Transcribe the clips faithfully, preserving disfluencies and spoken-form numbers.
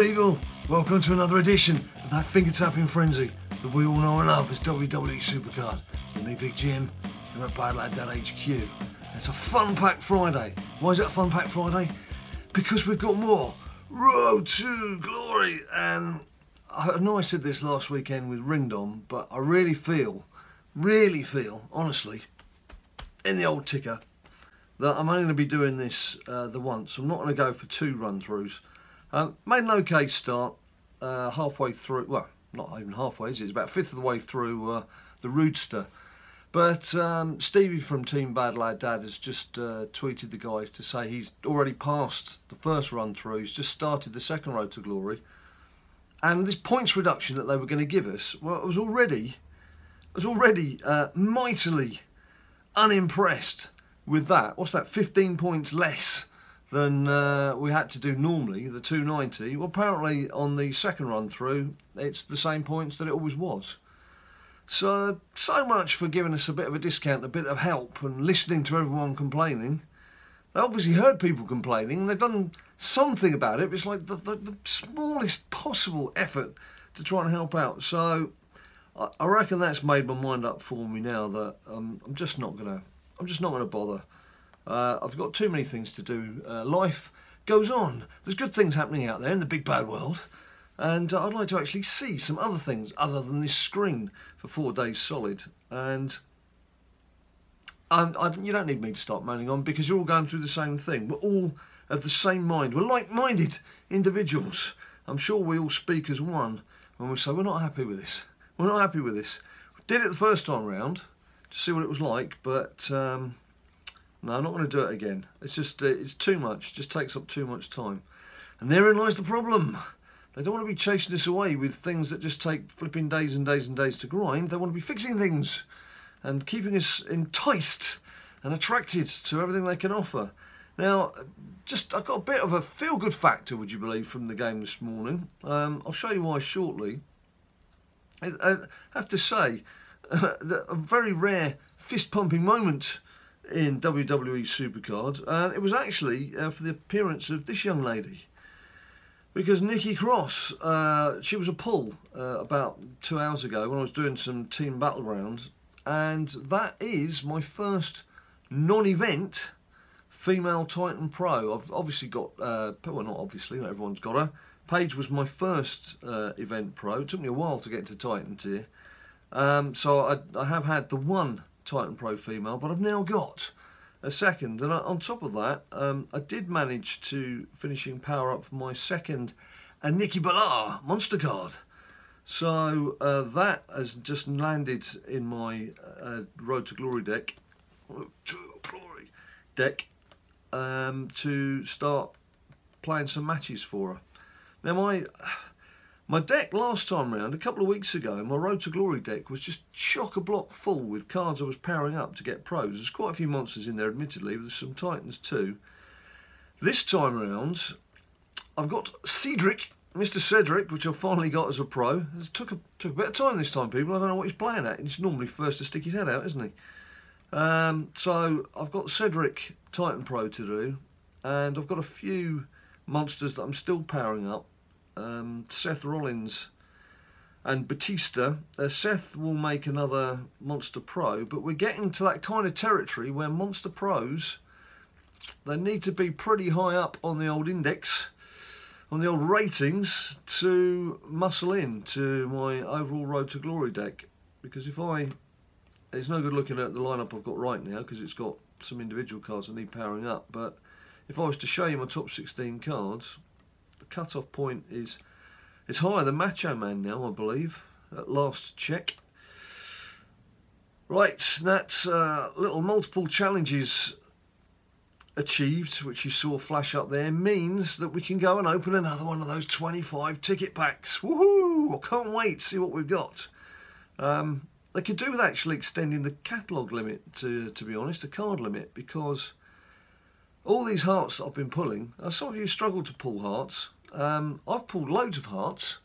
people, welcome to another edition of that finger-tapping frenzy that we all know and love as W W E Supercard. With me, Big Jim, and at Bad Lad Dad H Q. It's a fun-packed Friday. Why is it a fun-packed Friday? Because we've got more Road to Glory. And I know I said this last weekend with Ringdom, but I really feel, really feel, honestly, in the old ticker, that I'm only going to be doing this uh, the once. I'm not going to go for two run-throughs. Um, made an okay start, uh, halfway through, well, not even halfway, is it? It's about a fifth of the way through uh, the Roodster. But um, Stevie from Team Bad Lad Dad has just uh, tweeted the guys to say he's already passed the first run-through. He's just started the second Road to Glory. And this points reduction that they were going to give us, well, I was already, I was already uh, mightily unimpressed with that. What's that, fifteen points less than uh, we had to do normally, the two ninety. Well, apparently on the second run through, it's the same points that it always was. So, so much for giving us a bit of a discount, a bit of help, and listening to everyone complaining. They obviously heard people complaining, and they've done something about it. But it's like the, the, the smallest possible effort to try and help out. So, I, I reckon that's made my mind up for me now that um, I'm just not gonna, I'm just not gonna bother. Uh, I've got too many things to do. Uh, life goes on. There's good things happening out there in the big bad world. And uh, I'd like to actually see some other things other than this screen for four days solid. And um, I, you don't need me to start moaning on because you're all going through the same thing. We're all of the same mind. We're like-minded individuals. I'm sure we all speak as one when we say, we're not happy with this. We're not happy with this. We did it the first time round to see what it was like, but... Um, No, I'm not going to do it again. It's just, uh, it's too much. It just takes up too much time. And therein lies the problem. They don't want to be chasing us away with things that just take flipping days and days and days to grind. They want to be fixing things and keeping us enticed and attracted to everything they can offer. Now, just I got a bit of a feel-good factor, would you believe, from the game this morning. Um, I'll show you why shortly. I, I have to say, a very rare fist-pumping moment in W W E Supercard, and it was actually uh, for the appearance of this young lady, because Nikki Cross, uh, she was a pull uh, about two hours ago when I was doing some Team Battleground, and that is my first non-event female Titan Pro. I've obviously got, uh, well not obviously, not everyone's got her. Paige was my first uh, event pro. It took me a while to get to Titan tier, um, so I, I have had the one Titan Pro female, but I've now got a second, and on top of that um, I did manage to finishing power up my second and Nikki Bella monster card, so uh, that has just landed in my uh, Road to Glory deck Road to Glory deck um, to start playing some matches for her. Now my My deck last time round, a couple of weeks ago, my Road to Glory deck was just chock-a-block full with cards I was powering up to get pros. There's quite a few monsters in there, admittedly, but there's some Titans too. This time round, I've got Cedric, Mister Cedric, which I finally got as a pro. It took a, took a bit of time this time, people. I don't know what he's playing at. He's normally first to stick his head out, isn't he? Um, so I've got Cedric Titan Pro to do, and I've got a few monsters that I'm still powering up. Um, Seth Rollins and Batista. Uh, Seth will make another Monster Pro, but we're getting to that kind of territory where Monster Pros, they need to be pretty high up on the old index, on the old ratings, to muscle in to my overall Road to Glory deck. Because if I... It's no good looking at the lineup I've got right now, because it's got some individual cards I need powering up, but if I was to show you my top sixteen cards... Cut-off point is it's higher than Macho Man now, I believe, at last check. Right, that's uh, little multiple challenges achieved, which you saw flash up there, means that we can go and open another one of those twenty-five ticket packs. Woohoo! I can't wait to see what we've got. Um, they could do with actually extending the catalogue limit, to, to be honest, the card limit, because all these hearts that I've been pulling, some of you struggle to pull hearts. Um, I've pulled loads of hearts.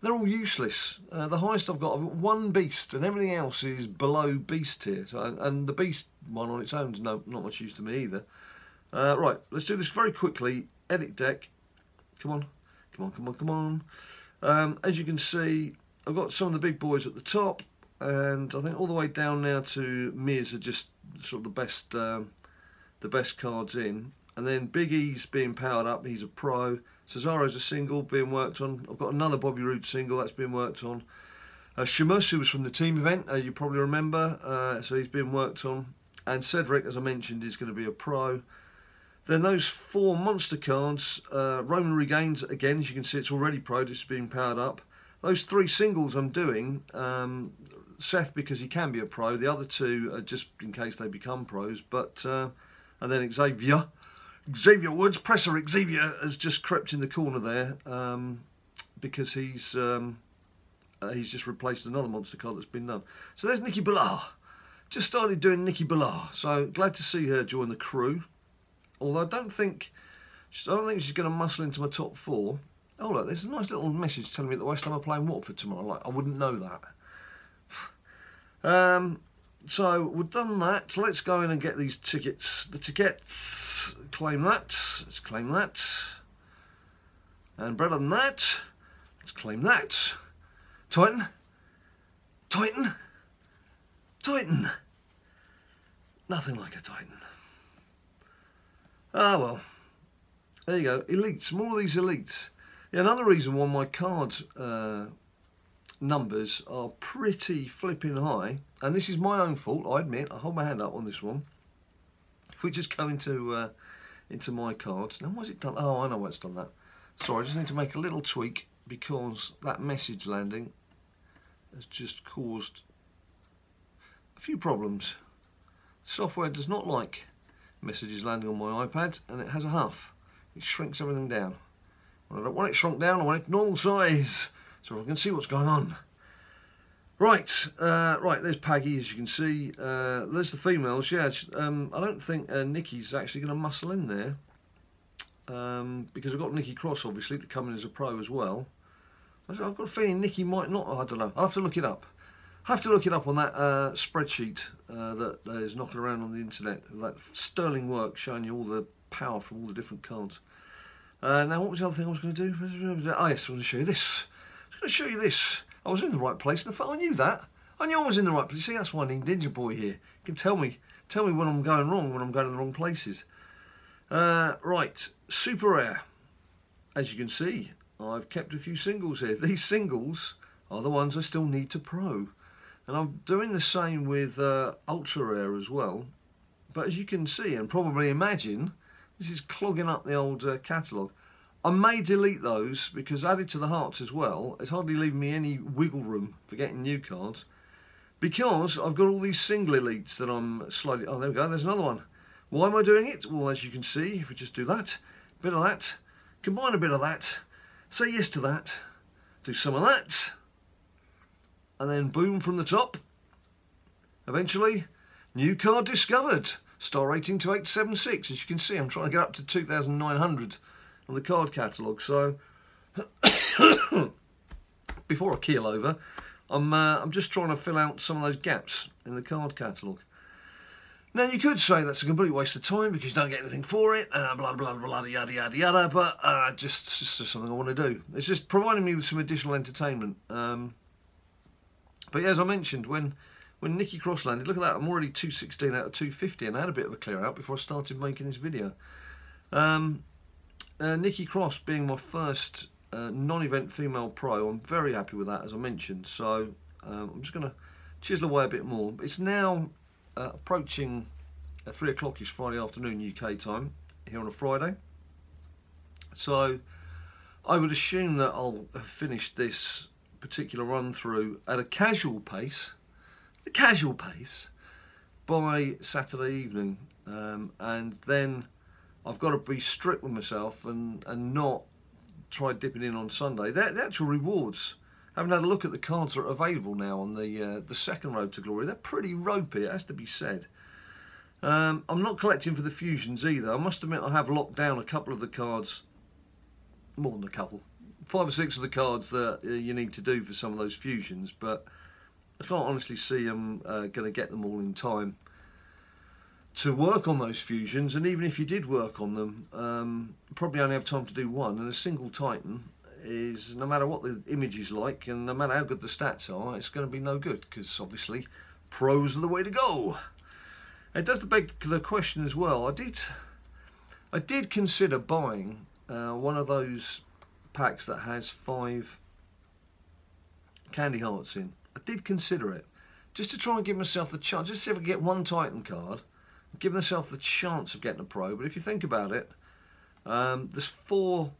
They're all useless. Uh, the highest I've got, I've got one beast, and everything else is below beast tier. So, and the beast one on its own is no, not much use to me either. Uh, right, let's do this very quickly. Edit deck. Come on, Come on, come on, come on. Um, as you can see, I've got some of the big boys at the top, and I think all the way down now to Miz are just sort of the best, um, the best cards in. And then Big E's being powered up, he's a pro. Cesaro's a single being worked on. I've got another Bobby Roode single that's been worked on. Uh, Shamus, who was from the team event, uh, you probably remember, uh, so he's been worked on. And Cedric, as I mentioned, is going to be a pro. Then those four monster cards, uh, Roman Reigns, again, as you can see, it's already pro, it's being powered up. Those three singles I'm doing, um, Seth because he can be a pro, the other two are just in case they become pros, but, uh, and then Xavier, Xavier Woods, presser Xavier has just crept in the corner there um, because he's um, uh, he's just replaced another monster card that's been done. So there's Nikki Bella. Just started doing Nikki Bella, so glad to see her join the crew. Although I don't think I don't think she's going to muscle into my top four. Oh look, there's a nice little message telling me that West Ham are playing Watford tomorrow. Like I wouldn't know that. um, so we've done that. Let's go in and get these tickets. The tickets. Claim that. Let's claim that. And better than that, let's claim that. Titan. Titan. Titan. Nothing like a Titan. Ah well. There you go. Elites. More of these elites. Yeah, another reason why my card uh, numbers are pretty flipping high, and this is my own fault, I admit. I hold my hand up on this one. If we just go into uh, into my cards, now what's it done? Oh, I know why it's done that. Sorry, I just need to make a little tweak because that message landing has just caused a few problems. Software does not like messages landing on my iPad, and it has a huff. It shrinks everything down. Well, I don't want it shrunk down, I want it normal size, so I can see what's going on. Right, uh, right. There's Paggy, as you can see. Uh, there's the females. Yeah, um, I don't think uh, Nikki's actually going to muscle in there um, because I've got Nikki Cross obviously to come in as a pro as well. I've got a feeling Nikki might not. I don't know. I have to look it up. I have to look it up on that uh, spreadsheet uh, that uh, is knocking around on the internet. That sterling work showing you all the power from all the different cards. Uh, now, what was the other thing I was going to do? Oh yes, I was going to show you this. I was going to show you this. I was in the right place in the photo. I knew that. I knew I was in the right place. See, that's why I need Ninja Boy here. You can tell me, tell me when I'm going wrong, when I'm going to the wrong places. Uh, right, super rare. As you can see, I've kept a few singles here. These singles are the ones I still need to pro, and I'm doing the same with uh, ultra rare as well. But as you can see and probably imagine, this is clogging up the old uh, catalogue. I may delete those because added to the hearts as well, it's hardly leaving me any wiggle room for getting new cards because I've got all these single elites that I'm slowly... Oh, there we go, there's another one. Why am I doing it? Well, as you can see, if we just do that, a bit of that, combine a bit of that, say yes to that, do some of that, and then boom from the top. Eventually, new card discovered. Star rating two eight seven six. As you can see, I'm trying to get up to two thousand nine hundred. On the card catalogue, so before I keel over, I'm uh, I'm just trying to fill out some of those gaps in the card catalogue. Now you could say that's a complete waste of time because you don't get anything for it, uh, blah blah blah yada yada yada. But uh, just it's just something I want to do. It's just providing me with some additional entertainment. Um, but yeah, as I mentioned, when when Nikki Cross landed, look at that, I'm already two sixteen out of two fifty, and I had a bit of a clear out before I started making this video. Um, Uh, Nikki Cross being my first uh, non-event female pro, I'm very happy with that, as I mentioned. So um, I'm just going to chisel away a bit more. It's now uh, approaching uh, three o'clock-ish Friday afternoon U K time here on a Friday. So I would assume that I'll have finished this particular run-through at a casual pace, a casual pace, by Saturday evening, um, and then I've got to be strict with myself and, and not try dipping in on Sunday. The, the actual rewards, having had a look at the cards that are available now on the uh, the second Road to Glory, they're pretty ropey, it has to be said. Um, I'm not collecting for the fusions either. I must admit I have locked down a couple of the cards, more than a couple, five or six of the cards that uh, you need to do for some of those fusions, but I can't honestly see I'm uh, going to get them all in time to work on those fusions, and even if you did work on them, um, probably only have time to do one, and a single Titan is no matter what the image is like and no matter how good the stats are, it's going to be no good, because obviously pros are the way to go. It does beg the question as well. I did, I did consider buying uh, one of those packs that has five candy hearts in. I did consider it, just to try and give myself the chance, just see if I could get one Titan card, give myself the chance of getting a pro. But if you think about it, um, there's four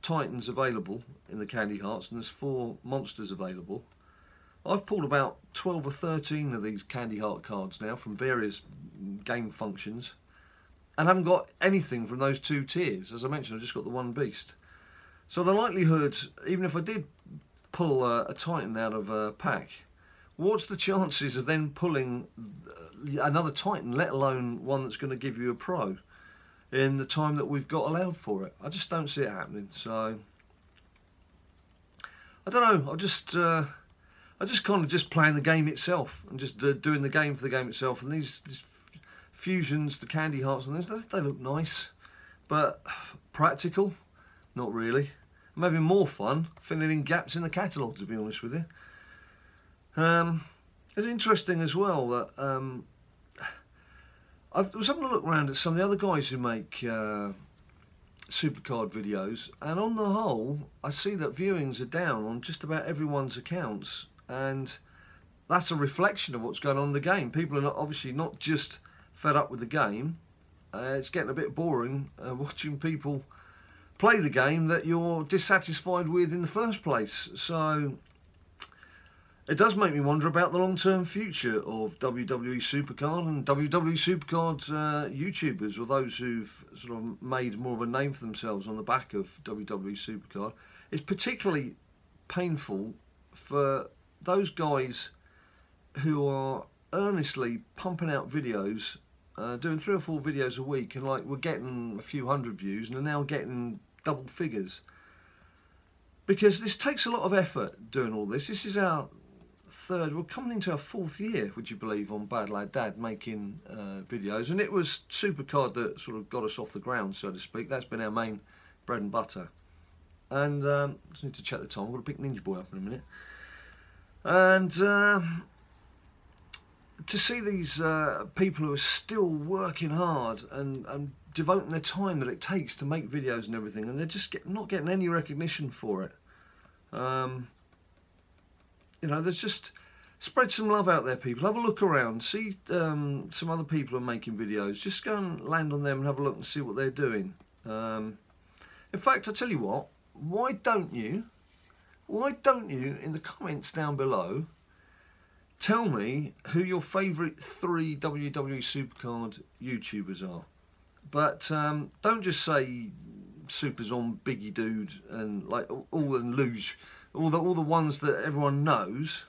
Titans available in the candy hearts and there's four monsters available. I've pulled about twelve or thirteen of these candy heart cards now from various game functions, and I haven't got anything from those two tiers. As I mentioned, I've just got the one beast. So the likelihood, even if I did pull a, a Titan out of a pack, what's the chances of then pulling another Titan, let alone one that's going to give you a pro, in the time that we've got allowed for it? I just don't see it happening. So I don't know. I just, uh, I just kind of just playing the game itself and just uh, doing the game for the game itself. And these, these fusions, the candy hearts and things, they, they look nice, but practical, not really. I'm having more fun filling in gaps in the catalogue, to be honest with you. Um, it's interesting as well that um, I was having a look around at some of the other guys who make uh, Supercard videos, and on the whole, I see that viewings are down on just about everyone's accounts, and that's a reflection of what's going on in the game. People are not, obviously not just fed up with the game. Uh, it's getting a bit boring uh, watching people play the game that you're dissatisfied with in the first place. So it does make me wonder about the long-term future of W W E Supercard and W W E Supercard's uh, YouTubers, or those who've sort of made more of a name for themselves on the back of W W E Supercard. It's particularly painful for those guys who are earnestly pumping out videos, uh, doing three or four videos a week, and like we're getting a few hundred views and are now getting double figures. Because this takes a lot of effort doing all this. This is our third, we're coming into our fourth year, would you believe, on Bad Lad Dad making uh, videos, and it was Supercard that sort of got us off the ground, so to speak. That's been our main bread and butter. And um, just need to check the time. I've got to pick Ninja Boy up in a minute. And um, to see these uh, people who are still working hard and, and devoting the time that it takes to make videos and everything, and they're just get, not getting any recognition for it. Um, You know, there's just, spread some love out there, people. Have a look around, see um, some other people are making videos. Just go and land on them and have a look and see what they're doing. Um, in fact, I tell you what, why don't you, why don't you, in the comments down below, tell me who your favourite three W W E Supercard YouTubers are. But um, don't just say Supers on Biggie Dude and like all and luge. All the all the ones that everyone knows.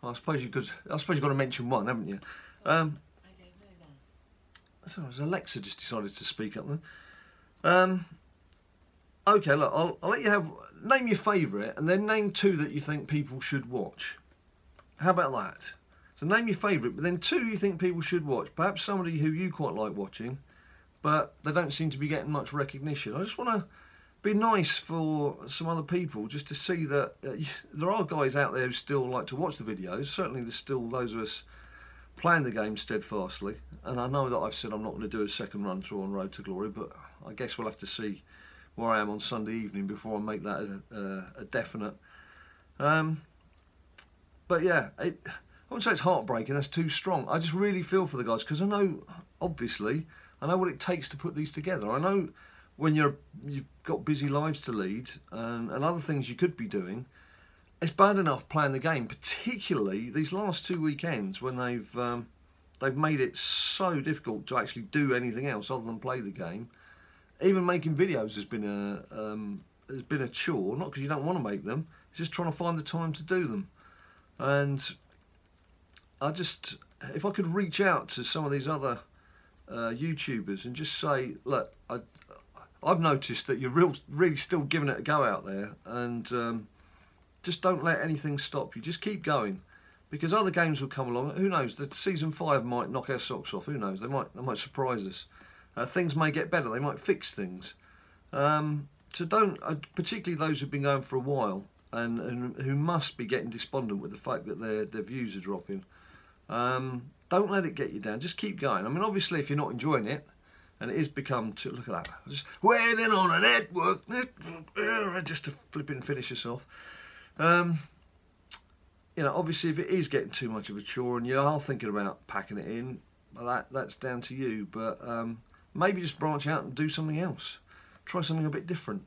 Well, I suppose you could. I suppose you've got to mention one, haven't you? Um, I don't know that. So Alexa just decided to speak up then. Um, okay, look, I'll, I'll let you have name your favourite, and then name two that you think people should watch. How about that? So name your favourite, but then two you think people should watch. Perhaps somebody who you quite like watching, but they don't seem to be getting much recognition. I just want to. Be nice for some other people just to see that uh, there are guys out there who still like to watch the videos. Certainly there's still those of us playing the game steadfastly, and I know that I've said I'm not going to do a second run through on Road to Glory, but I guess we'll have to see where I am on Sunday evening before I make that a, a, a definite. Um, but yeah, it, I wouldn't say it's heartbreaking, that's too strong. I just really feel for the guys, because I know, obviously, I know what it takes to put these together. I know when you're, you've got busy lives to lead and, and other things you could be doing, it's bad enough playing the game, particularly these last two weekends when they've um, they've made it so difficult to actually do anything else other than play the game. Even making videos has been a, um, has been a chore, not because you don't want to make them, it's just trying to find the time to do them. And I just, if I could reach out to some of these other uh, YouTubers and just say, look, I I've noticed that you're real, really still giving it a go out there, and um, just don't let anything stop you. Just keep going, because other games will come along. Who knows? The season five might knock our socks off. Who knows? They might, they might surprise us. Uh, things may get better. They might fix things. Um, So don't, uh, particularly those who've been going for a while and, and who must be getting despondent with the fact that their, their views are dropping, um, don't let it get you down. Just keep going. I mean, obviously, if you're not enjoying it, and it has become, too, look at that, just waiting on a network, network, just to flip it and finish us off. Um, you know, obviously, if it is getting too much of a chore and you are thinking about packing it in, well, that, that's down to you. But um, maybe just branch out and do something else. Try something a bit different.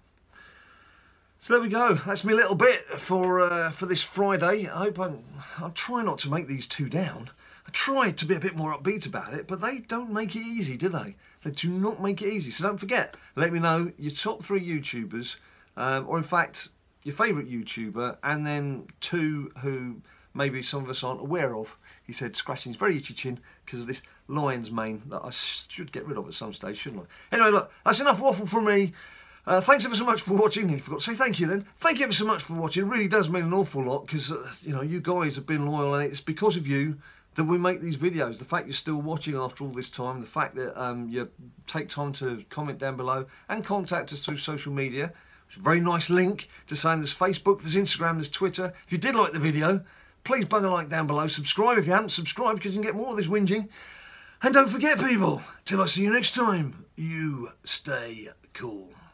So there we go. That's me a little bit for uh, for this Friday. I hope I'm, I'll try not to make these two down. I tried to be a bit more upbeat about it, but they don't make it easy, do they? They do not make it easy. So don't forget, let me know your top three YouTubers, um, or in fact, your favourite YouTuber, and then two who maybe some of us aren't aware of. He said scratching his very itchy chin because of this lion's mane that I should get rid of at some stage, shouldn't I? Anyway, look, that's enough waffle from me. Uh, thanks ever so much for watching. I forgot to say thank you then. Thank you ever so much for watching. It really does mean an awful lot because, uh, you know, you guys have been loyal, and it's because of you that we make these videos. The fact you're still watching after all this time, the fact that um, you take time to comment down below and contact us through social media. It's a very nice link to saying there's Facebook, there's Instagram, there's Twitter. If you did like the video, please bung a like down below. Subscribe if you haven't subscribed because you can get more of this whinging. And don't forget, people, till I see you next time, you stay cool.